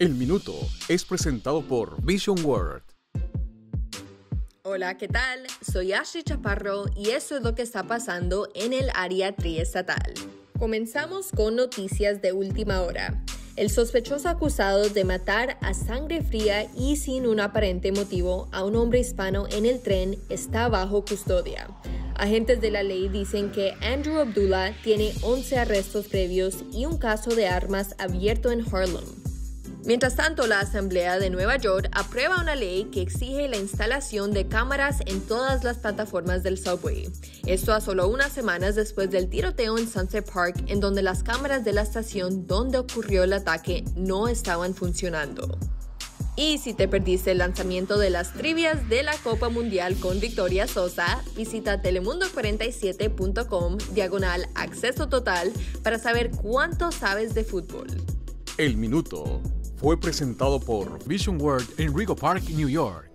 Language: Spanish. El Minuto es presentado por Vision World. Hola, ¿qué tal? Soy Ashley Chaparro y eso es lo que está pasando en el área triestatal. Comenzamos con noticias de última hora. El sospechoso acusado de matar a sangre fría y sin un aparente motivo a un hombre hispano en el tren está bajo custodia. Agentes de la ley dicen que Andrew Abdullah tiene 11 arrestos previos y un caso de armas abierto en Harlem. Mientras tanto, la Asamblea de Nueva York aprueba una ley que exige la instalación de cámaras en todas las plataformas del subway. Esto a solo unas semanas después del tiroteo en Sunset Park, en donde las cámaras de la estación donde ocurrió el ataque no estaban funcionando. Y si te perdiste el lanzamiento de las trivias de la Copa Mundial con Victoria Sosa, visita Telemundo47.com/acceso total para saber cuánto sabes de fútbol. El Minuto fue presentado por Vision World en Rigo Park, New York.